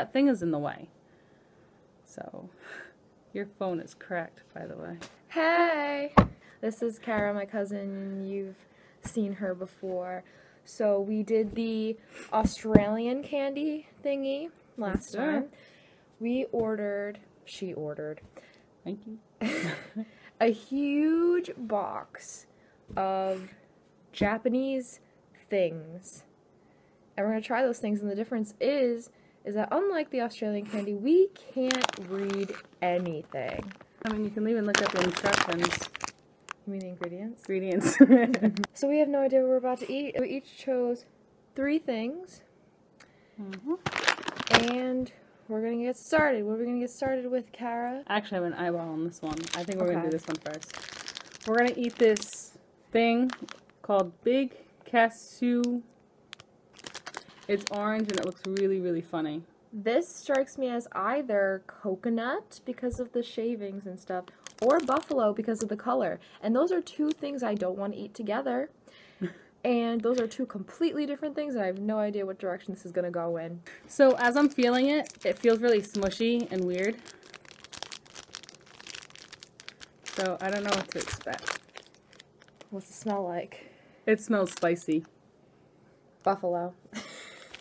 That thing is in the way. So, your phone is cracked, by the way. Hey! This is Kara, my cousin. You've seen her before. So, we did the Australian candy thingy last time. She ordered. Thank you. A huge box of Japanese things. And we're going to try those things, and the difference is that unlike the Australian candy, we can't read anything. I mean, you can even look up the instructions. You mean the ingredients? Ingredients. So we have no idea what we're about to eat. We each chose 3 things. And we're going to get started. What are we going to get started with, Kara? Actually, I have an eyeball on this one. I think we're going to do this one first. We're going to eat this thing called Big Casu. It's orange and it looks really, really funny. This strikes me as either coconut because of the shavings and stuff, or buffalo because of the color. And those are 2 things I don't want to eat together. And those are 2 completely different things, and I have no idea what direction this is going to go in. So as I'm feeling it, it feels really smushy and weird. So I don't know what to expect. What's the smell like? It smells spicy. Buffalo.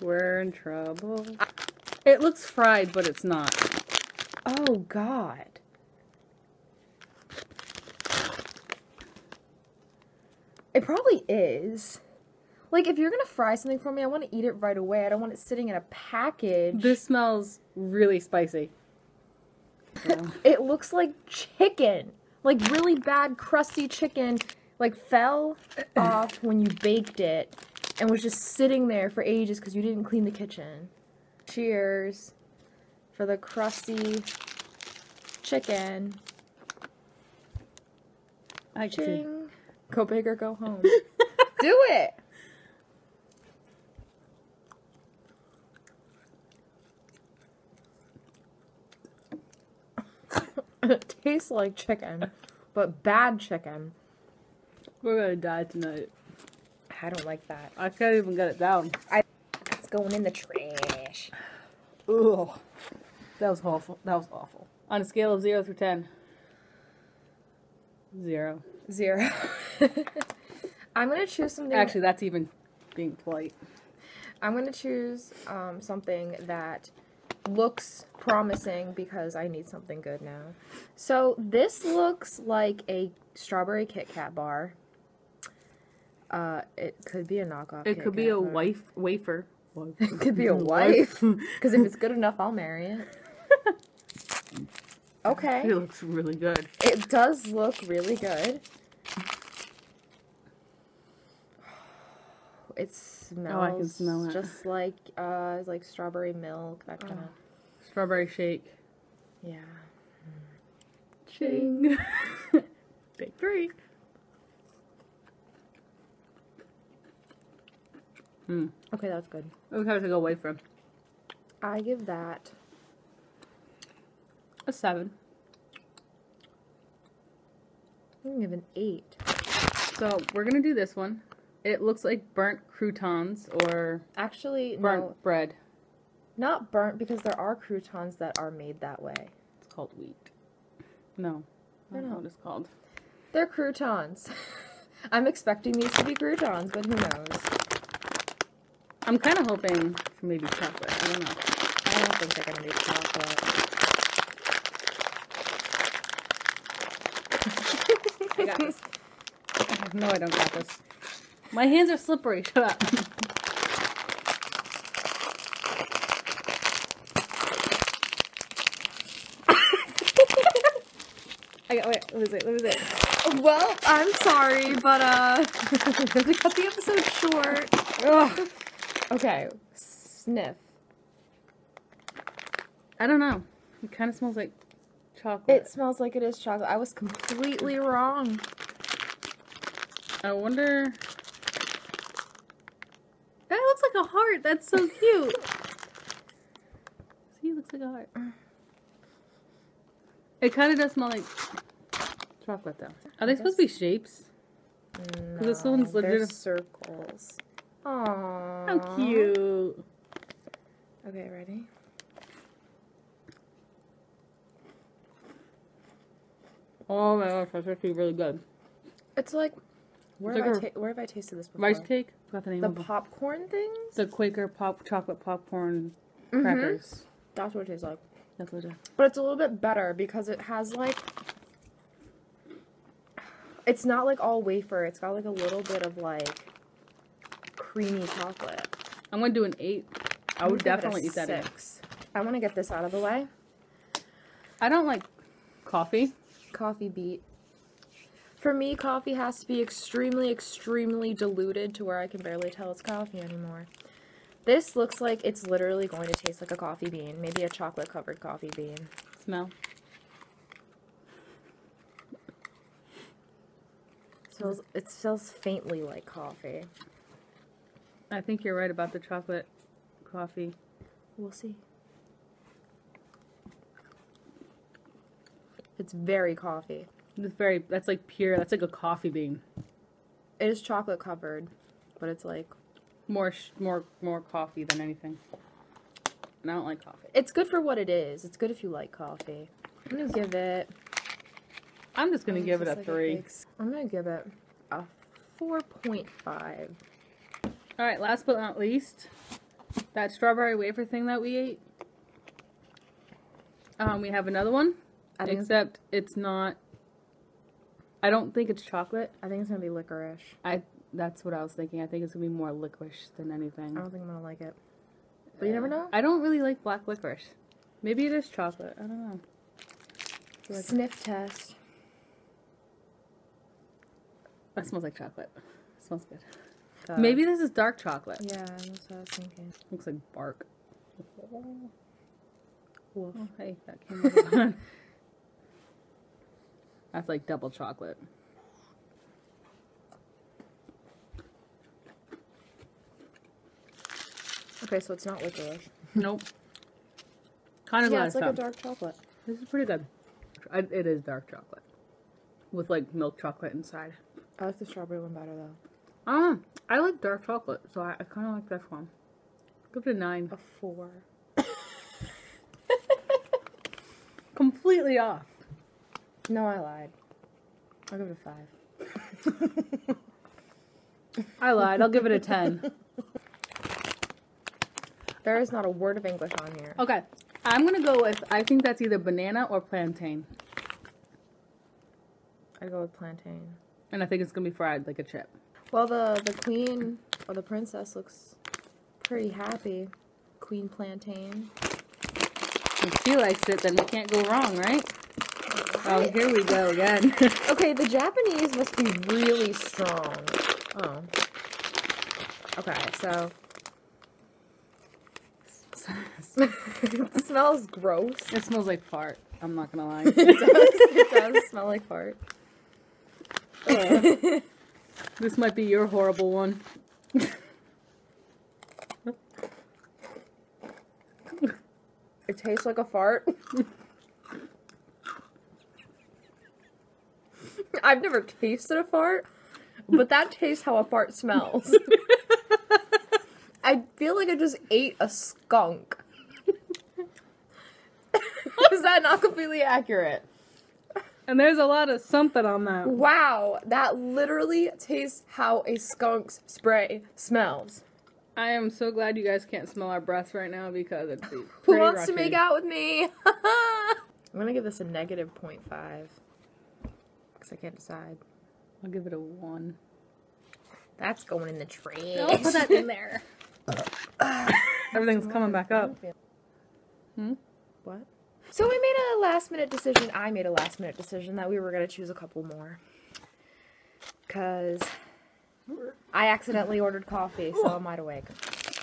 We're in trouble. It looks fried, but it's not. Oh, God. It probably is. Like, if you're going to fry something for me, I want to eat it right away. I don't want it sitting in a package. This smells really spicy. Yeah. It looks like chicken. Like, really bad, crusty chicken. Like, fell off when you baked it. And was just sitting there for ages because you didn't clean the kitchen. Cheers for the crusty chicken. I can. Go big or go home. Do it! It tastes like chicken, but bad chicken. We're gonna die tonight. I don't like that. I can't even get it down. It's going in the trash. Ooh, that was awful. That was awful. On a scale of 0 through 10. 0. 0. I'm gonna choose something. Actually, that's even being polite. I'm gonna choose something that looks promising because I need something good now. So this looks like a strawberry Kit Kat bar. It could be a knockoff. It could be a wafer. It could be a wife. Because if it's good enough, I'll marry it. Okay. It looks really good. It does look really good. It smells. Oh, I can smell it. Just like strawberry milk. That kind of strawberry shake. Yeah. Ching. Big 3. Okay, that's good. It was hard to go away from. I give that a 7. I'm gonna give an 8. So we're gonna do this one. It looks like burnt croutons or actually burnt bread. Not burnt because there are croutons that are made that way. It's called wheat. No, I don't know what it's called. They're croutons. I'm expecting these to be croutons, but who knows? I'm kind of hoping for maybe chocolate. I don't know. I don't think they're going to do chocolate. I got this. No, I don't got this. My hands are slippery. Shut up. Wait, what is it? Well, I'm sorry, but I'm going to cut the episode short. Ugh. Okay, sniff. I don't know. It kind of smells like chocolate. It smells like it is chocolate. I was completely wrong. I wonder... That looks like a heart. That's so cute. See, it looks like a heart. It kind of does smell like chocolate, though. Are they supposed to be shapes? No, this one's they're circles. Aww. How cute. Okay, ready? Oh my gosh, that's actually really good. It's like, where have I tasted this before? Rice cake? I forgot the name of it. The popcorn things? The Quaker chocolate popcorn crackers. Mm-hmm. That's what it tastes like. That's what it is. But it's a little bit better because it has like, it's not like all wafer. It's got like a little bit of like creamy chocolate. I'm gonna do an 8. I would definitely eat that 6. I want to get this out of the way. I don't like coffee. Coffee beat. For me, coffee has to be extremely, extremely diluted to where I can barely tell it's coffee anymore. This looks like it's literally going to taste like a coffee bean. Maybe a chocolate-covered coffee bean. Smell. It smells faintly like coffee. I think you're right about the chocolate coffee. We'll see. It's very coffee. It's very, that's like pure, that's like a coffee bean. It is chocolate covered, but it's like more coffee than anything. And I don't like coffee. It's good for what it is. It's good if you like coffee. I'm going to give it, I'm just going to give it a 3. I'm going to give it a 4.5. All right, last but not least, that strawberry wafer thing that we ate. We have another one, except it's not, I don't think it's chocolate. I think it's going to be licorice. That's what I was thinking. I think it's going to be more licorice than anything. I don't think I'm going to like it. But you never know. I don't really like black licorice. Maybe it is chocolate. I don't know. Sniff test. That smells like chocolate. It smells good. God. Maybe this is dark chocolate. Yeah, that's what I was thinking. Looks like bark. Woof. Oh, hey, that came out. That's like double chocolate. Okay, so it's not licorice. Nope. Kind of. Yeah, it's like a dark chocolate. This is pretty good. It is dark chocolate. With like milk chocolate inside. I like the strawberry one better though. I like dark chocolate, so I kind of like this one. Give it a 9. A 4. Completely off. No, I lied. I'll give it a 5. I lied. I'll give it a 10. There is not a word of English on here. Okay. I'm going to go with, I think that's either banana or plantain. I go with plantain. And I think it's going to be fried like a chip. Well, the queen, or the princess, looks pretty happy. Queen Plantain. If she likes it, then we can't go wrong, right? Oh, here we go again. Okay, the Japanese must be really strong. Oh. Okay, so. It smells gross. It smells like fart. I'm not going to lie. It does smell like fart. This might be your horrible one. It tastes like a fart. I've never tasted a fart, but that tastes how a fart smells. I feel like I just ate a skunk. Is that not completely accurate? And there's a lot of something on that. Wow, that literally tastes how a skunk's spray smells. I am so glad you guys can't smell our breaths right now because it's pretty Who wants rocky. To make out with me? I'm going to give this a -0.5 because I can't decide. I'll give it a 1. That's going in the trash. Don't put that in there. Everything's coming back up. Hmm? What? So we made a last-minute decision, I made a last-minute decision that we were going to choose a couple more. Because I accidentally ordered coffee, so I'm wide awake.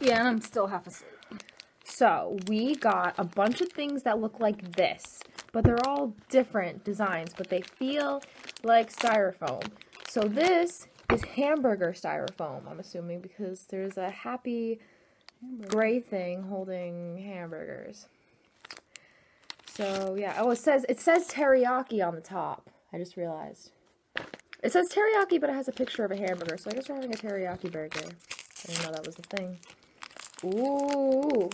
Yeah, and I'm still half asleep. So, we got a bunch of things that look like this. But they're all different designs, but they feel like styrofoam. So this is hamburger styrofoam, I'm assuming, because there's a happy gray thing holding hamburgers. So, yeah. Oh, it says teriyaki on the top. I just realized. It says teriyaki, but it has a picture of a hamburger. So, I guess we're having a teriyaki burger. I didn't know that was a thing. Ooh.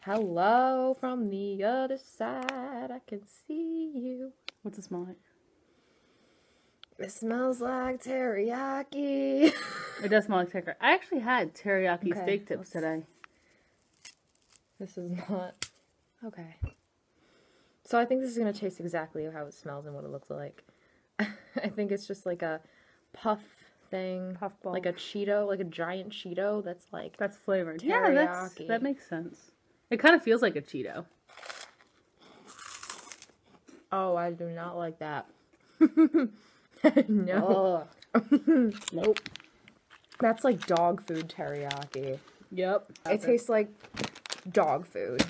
Hello from the other side. I can see you. What's it smell like? It smells like teriyaki. It does smell like teriyaki. I actually had teriyaki steak tips today. This is not... Okay. So I think this is going to taste exactly how it smells and what it looks like. I think it's just like a puff thing. Puffball. Like a Cheeto, like a giant Cheeto that's like... That's flavored. Teriyaki. Yeah, that makes sense. It kind of feels like a Cheeto. Oh, I do not like that. No. Nope. That's like dog food teriyaki. Yep. It tastes like dog food.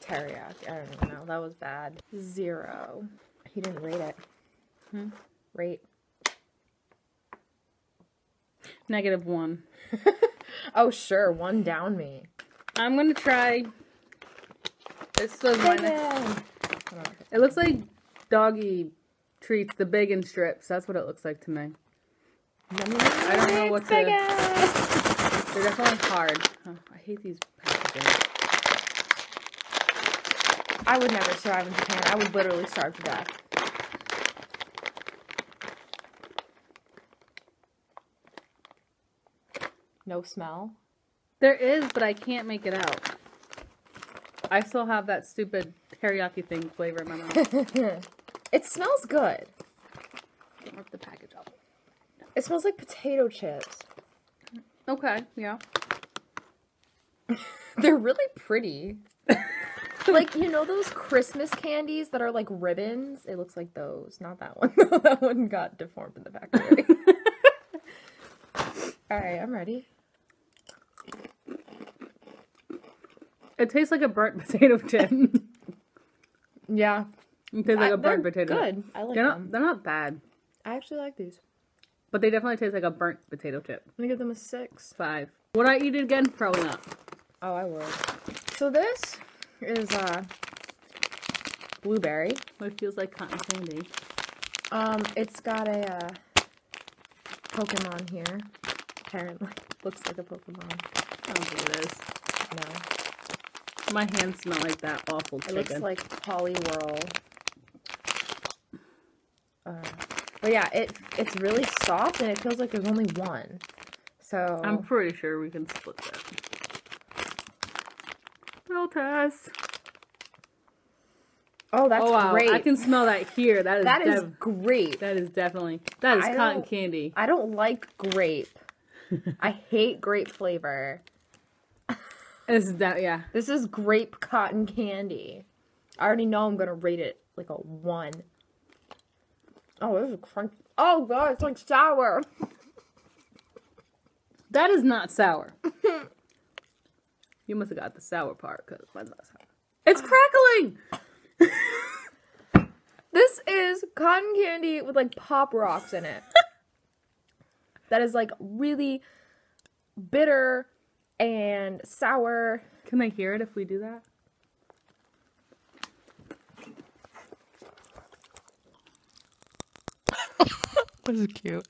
Teriyaki. I don't know. That was bad. 0. He didn't rate it. Hmm? Rate. -1. Oh, sure. 1 down me. I'm going to try... This was mine. It looks like doggy treats, the bacon strips. That's what it looks like to me. I don't know what to... They're definitely hard. Oh, I hate these packages. I would never survive in Japan. I would literally starve to death. No smell? There is, but I can't make it out. I still have that stupid teriyaki thing flavor in my mouth. It smells good. Don't rip the package up. No. It smells like potato chips. Okay, yeah. They're really pretty. Like, you know those Christmas candies that are like ribbons? It looks like those. Not that one. That one got deformed in the factory. Alright, I'm ready. It tastes like a burnt potato chip. Yeah. It tastes like a burnt potato. Good. I like them. They're not bad. I actually like these. But they definitely taste like a burnt potato chip. I'm gonna give them a 6. 5. Would I eat it again? Probably not. Oh, I would. So this is, blueberry. It feels like cotton candy. It's got a, Pokemon here. Apparently. Looks like a Pokemon. I don't think it is. No. My hands smell like that awful chicken. It looks like Polywhirl. But yeah, it's really soft and it feels like there's only one. So I'm pretty sure we can split that. Smell test. Oh, that's great. I can smell that here. That is great. That is definitely cotton candy. I don't like grape. I hate grape flavor. Yeah. This is grape cotton candy. I already know I'm gonna rate it like a 1. Oh, this is crunchy. Oh god, it's like sour. That is not sour. You must have got the sour part because mine's not sour. It's crackling. This is cotton candy with like Pop Rocks in it. That is like really bitter. And sour. Can they hear it if we do that? This is cute.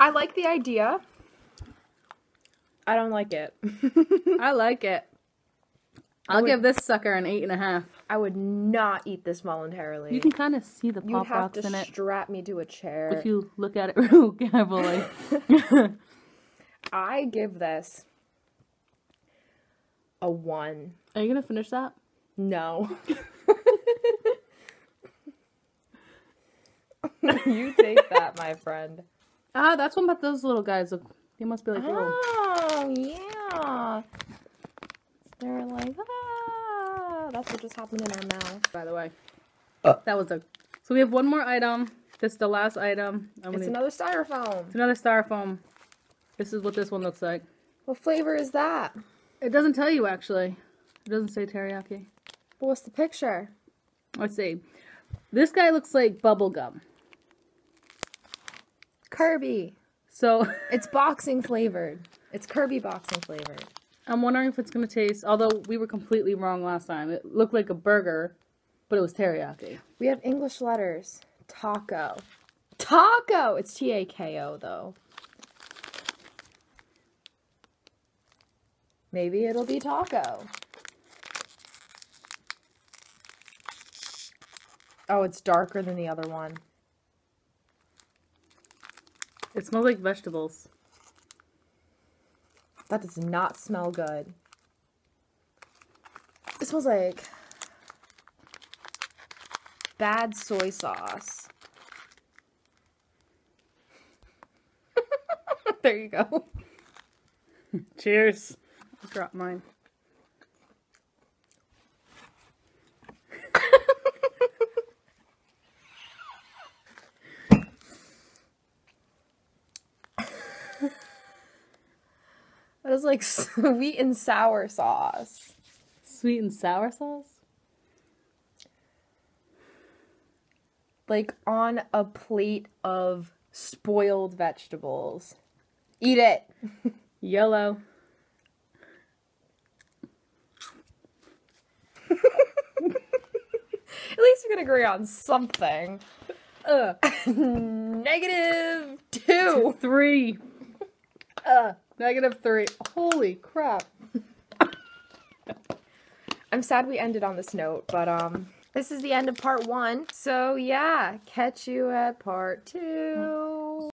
I like the idea. I don't like it. I like it. I'll give this sucker an 8.5. I would not eat this voluntarily. You can kind of see the Pop Rocks in it. You'd have to strap me to a chair. If you look at it real carefully. I give this a 1. Are you going to finish that? No. You take that, my friend. Ah, that's what those little guys look. They must be like little. Oh, yeah. They're like, ah, that's what just happened in our mouth. By the way, that was a... So we have one more item. This is the last item. It's another styrofoam. It's another styrofoam. This is what this one looks like. What flavor is that? It doesn't tell you, actually. It doesn't say teriyaki. But what's the picture? Let's see. This guy looks like bubblegum. Kirby. So... It's boxing flavored. It's Kirby boxing flavored. I'm wondering if it's going to taste, although we were completely wrong last time. It looked like a burger, but it was teriyaki. We have English letters. Taco. Taco! It's T-A-K-O, though. Maybe it'll be taco. Oh, it's darker than the other one. It smells like vegetables. That does not smell good. It smells like bad soy sauce. There you go. Cheers. I'll drop mine. That is like sweet and sour sauce. Sweet and sour sauce? Like on a plate of spoiled vegetables. Eat it. YOLO. At least we can agree on something. -2. 3. -3. Holy crap. I'm sad we ended on this note, but this is the end of part 1. So yeah, catch you at part 2.